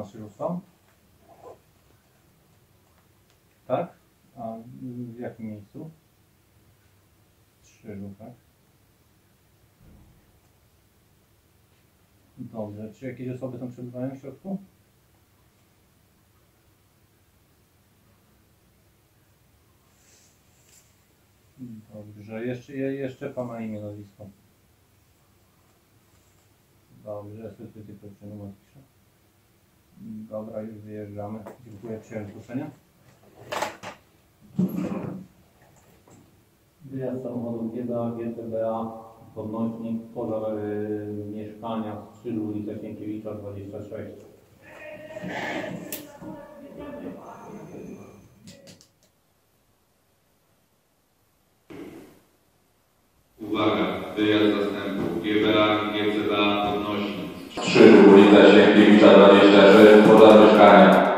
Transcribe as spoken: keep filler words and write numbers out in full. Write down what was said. na Strzyżów są? Tak? A w jakim miejscu? W Strzyżu, tak? Dobrze. Czy jakieś osoby tam przebywają w środku? Dobrze. Jeszcze, jeszcze Pana imię, nazwisko. Dobrze, ja sobie tylko jeszcze numer piszę. Dobra, już wyjeżdżamy. Dziękuję, przyjąłem zgłoszenia. Wyjazd samochodów G B A, G C B A, podnośnik poza yy, mieszkania w Strzyżu, ulica Sienkiewicza dwadzieścia sześć. Uwaga, wyjazd zastępu G B A, G C B A, podnośnik Strzyżu, ulica Sienkiewicza dwadzieścia sześć, poza mieszkania.